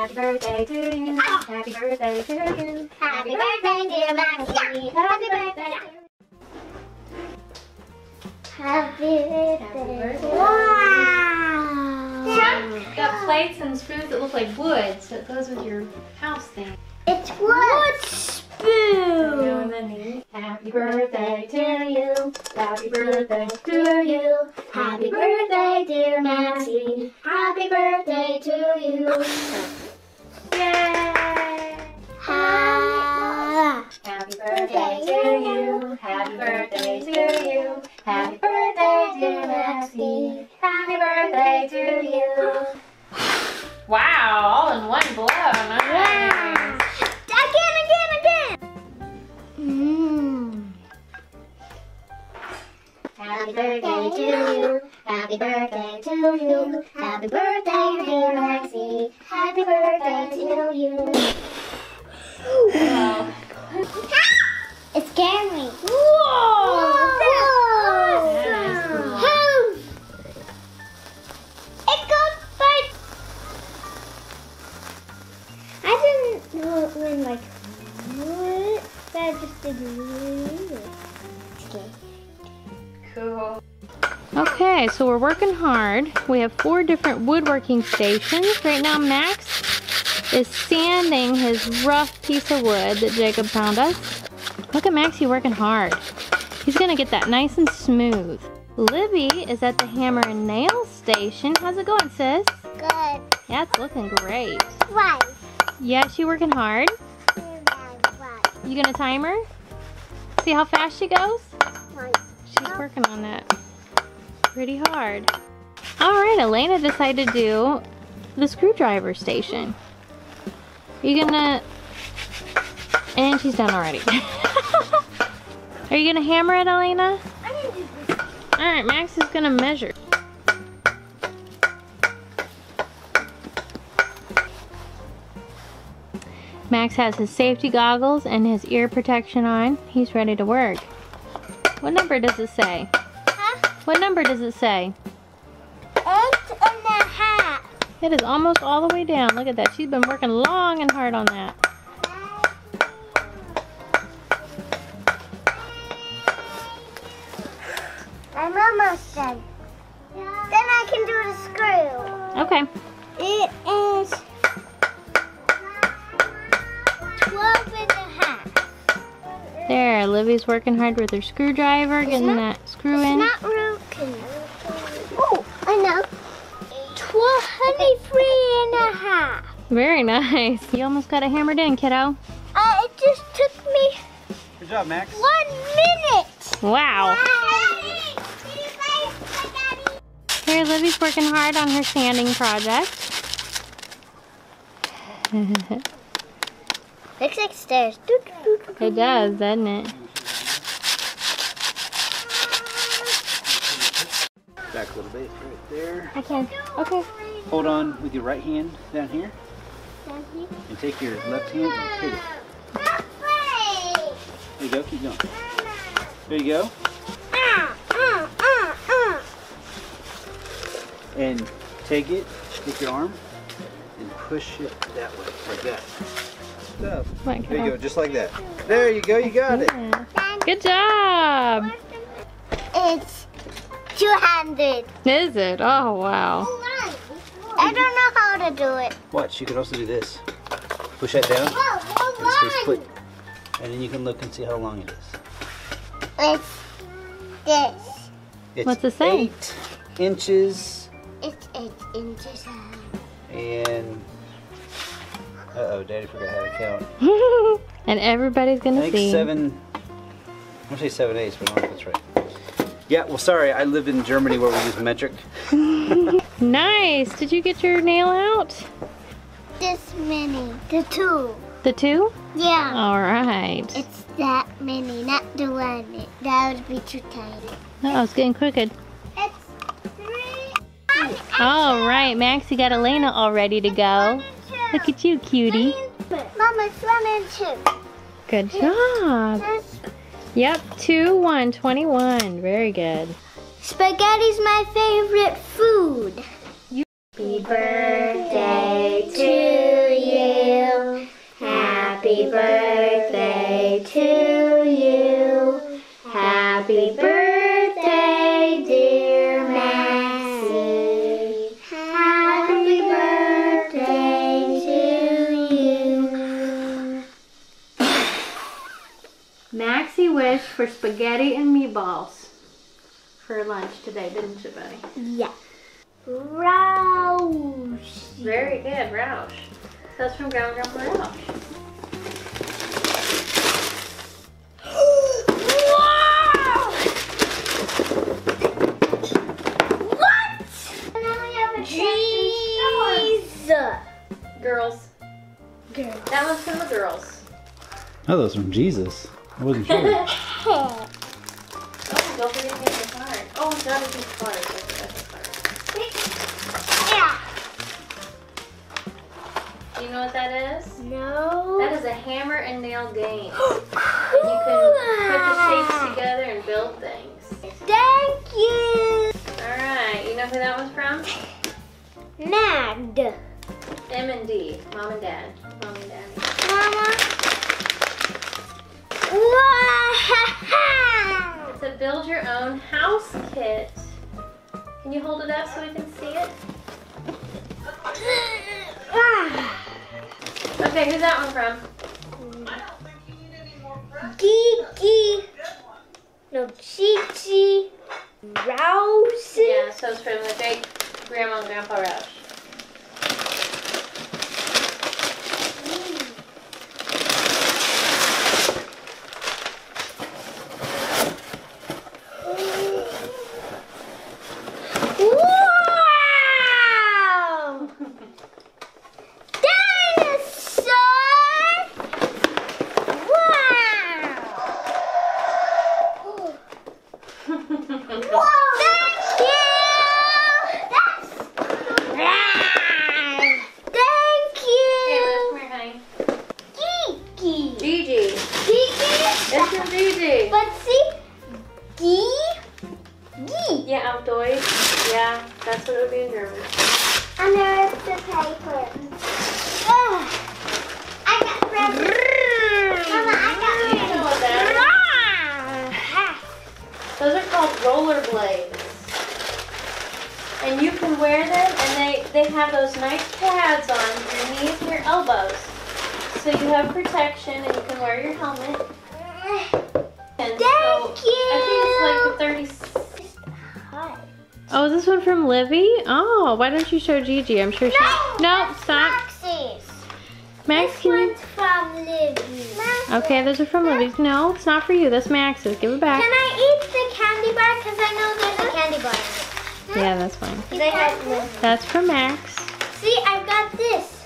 Happy birthday to you. Happy birthday to you. Happy birthday, dear Max. Happy birthday. Happy birthday. Wow. Yeah. Got plates and spoons that look like wood, so it goes with your house thing. It's wood spoon. Happy birthday to you. Happy birthday to you. Happy birthday, dear Maxie. Happy birthday to you. Yay! Happy birthday to you. Happy birthday to you. Happy birthday, dear Maxie. Happy birthday to you. Wow! All in one blow. Nice. Happy birthday to you, happy birthday to you, happy birthday dear Maxie, happy birthday to you. Wow. It scared me. Whoa! Whoa. That's awesome. Whoa. It goes by... I didn't win like what, but I just did really scared. Cool. Okay, so we're working hard. We have 4 different woodworking stations. Right now Max is sanding his rough piece of wood that Jacob found us. Look at Maxie working hard. He's gonna get that nice and smooth. Livvy is at the hammer and nail station. How's it going, sis? Good. Yeah, it's looking great. Right. Yeah, she working hard? Right. You gonna time her? See how fast she goes? Right. She's working on that pretty hard. Alright, Elena decided to do the screwdriver station. Are you gonna... And she's done already. Are you gonna hammer it, Elena? I didn't do this. Alright, Max is gonna measure. Max has his safety goggles and his ear protection on. He's ready to work. What number does it say? Huh? What number does it say? 8.5. It is almost all the way down. Look at that. She's been working long and hard on that. I'm almost done. Then I can do the screw. Okay. It is 12.5. There, Livy's working hard with her screwdriver, getting that screw in. It's not broken. Oh, I know. 23.5. Very nice. You almost got it hammered in, kiddo. It just took me... Good job, Max. 1 minute. Wow. Here, Livy's working hard on her sanding project. Looks like stairs. It does, doesn't it? Back a little bit right there. I can. Okay. Hold on with your right hand down here. Down here. And take your left hand and hit it. There you go, keep going. There you go. And take your arm and push it that way, like that. Up. There you go, just like that. There you go, you got it. Good job. It's 200. Is it? Oh, wow. I don't know how to do it. Watch, you can also do this. Push that down. And then you can look and see how long it is. It's this. What's it say? 8 inches. It's 8 inches high. And... Uh-oh, Daddy forgot how to count. And everybody's gonna see. I'm gonna say 7/8, but I don't know if that's right. Yeah, well, sorry, I live in Germany where we use metric. Nice. Did you get your nail out? This many, the 2. The 2? Yeah. All right. It's that many, not the 1. That would be too tiny. No, it's getting crooked. It's 3. All right, Maxie got Elena all ready to go. Look at you, cutie. Mama, 1 and 2. Good job. Yep, 2, 1, 21. Very good. Spaghetti's my favorite food. Happy birthday to you. for spaghetti and meatballs for lunch today, didn't you, buddy? Yeah. Roush. Very good, Roush. That's from Grandma Roush. Girls. That was from the girls. Oh, that was from Jesus. I wasn't sure. Oh, don't forget to make the card. Oh, that is his card. Yeah. Do you know what that is? No. That is a hammer and nail game. Cool. You can put the shapes together and build things. Thank you. All right. You know who that was from? Mag. M&D, Mom and Dad. Mom and Dad. Mama. Whoa. It's a build your own house kit. Can you hold it up so we can see it? Okay, who's that one from? I don't think you need any more press. Geeky. No, Chi-Chi. Rouse. Yeah, so it's from the great Grandma and Grandpa Roush. Yeah, that's what it would be in German. And there's the paper. Ugh. I got red. Mama, I got red. You know what that is? Those are called rollerblades. And you can wear them, and they have those nice pads on your knees and your elbows. So you have protection, and you can wear your helmet. And I think it's like the 36th. Oh, is this one from Livy? Oh, why don't you show Gigi? I'm sure she... No, stop. Max's. Max, can you... This one's from Livy. Max's. Okay, those are from Livy's. No, it's not for you. That's Max's. Give it back. Can I eat the candy bar? Because I know there's a candy bar. Yeah, that's fine. That's for Max. See, I've got this.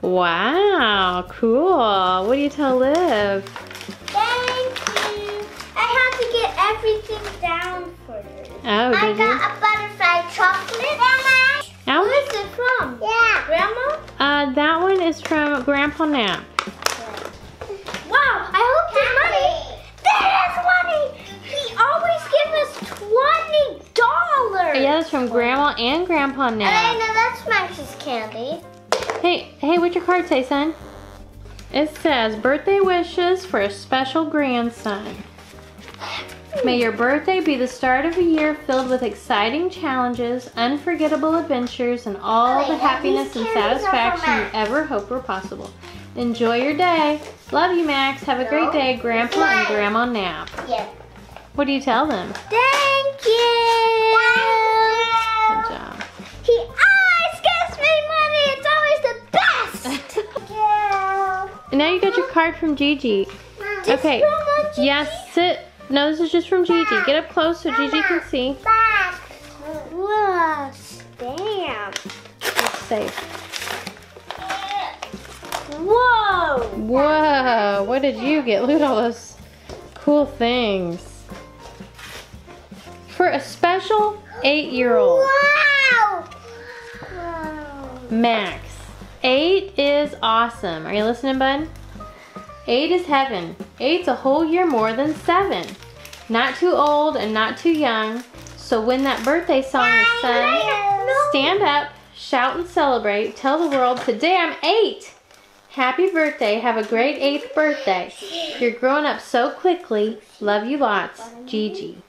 Wow, cool. What do you tell Liv? Thank you. I have to get everything down for you. Oh, I got you? A butterfly chocolate. Grandma. Oh. Who is it from? Yeah. Grandma? That one is from Grandpa Nap. Wow, I hope there's money. There is money! He always gives us $20. Yeah, that's from Grandma and Grandpa Nap. I know that's Max's candy. Hey, what'd your card say, son? It says, birthday wishes for a special grandson. May your birthday be the start of a year filled with exciting challenges, unforgettable adventures, and all the happiness and satisfaction you ever hoped were possible. Enjoy your day. Love you, Max. Have a great day, Grandpa and Grandma Nap. Yeah. What do you tell them? Thank you. Good job. He always gives me money. It's always the best. Yeah. And now you got your card from Gigi. Okay. Yes, sit. No, this is just from Gigi. Back. Get up close so Gigi can see. Back. Whoa, damn. It's safe. Whoa. Whoa. What did you get? Look at all those cool things. For a special 8-year-old. Wow. Max. 8 is awesome. Are you listening, bud? 8 is heaven. 8's a whole year more than 7. Not too old and not too young. So when that birthday song is sung, stand up, shout and celebrate. Tell the world, today I'm 8. Happy birthday. Have a great 8th birthday. You're growing up so quickly. Love you lots. Gigi.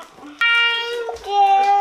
Thank you.